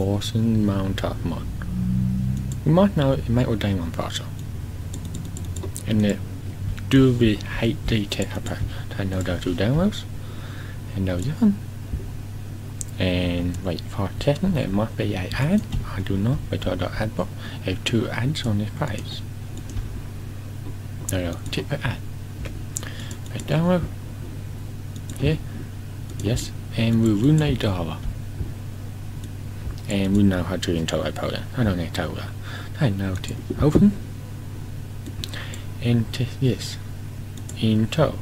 awesome mountain mod. You might know it might ordain one parcel. And it do be hate detail app. I know there are two downloads. And now you can. And wait for testing, it must be an ad. I do not wait for the ad box. I have two ads on this page. No, check the ad. I download. Here. Yes. And we will need Java. And we know how to interact with it. I don't need to do that. I know to open. And test yes. Intro.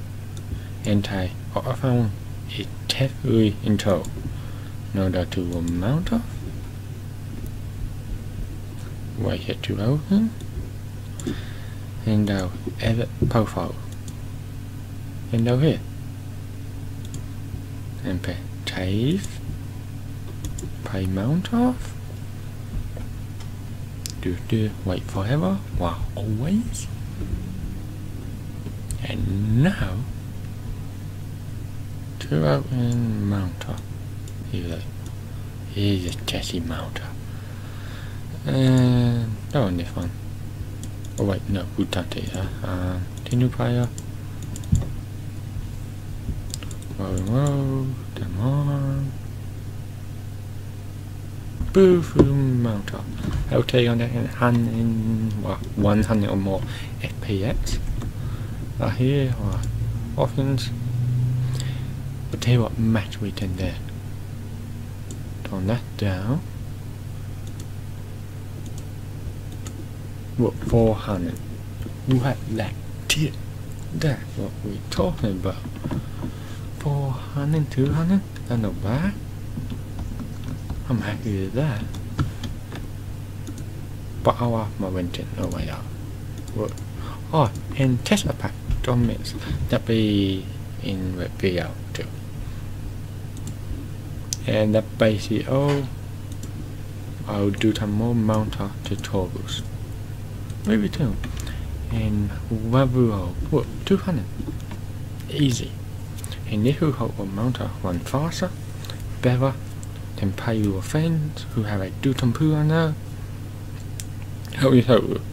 Anti or found it test we intro. Now that to mount off. Wait here to open. And now edit profile. And now here. And pay save. Pay mount off. Do wait forever. Wow, always. And now to open mount off. Here's a chassis mounter. And that one, this one. Oh wait, no, we don't need that. The new player. Whoa, come on. Boom, mounter. I'll take on that in 100 or more FPS. Right here, or options. But tell you what match we can do. On that down, what 400? You have that tier. That's what we're talking about. 400, 200. I know why. I'm happy with that. But I want my renting over here. What? Oh, and test a pack. Don't miss. That'll be in the video too. And that basically all. I'll do some more mounter tutorials. Maybe two. And overall, what 200. Easy. And if you hope a mounter run faster, better, then pay your friends who have a do computer now. Hope you hope.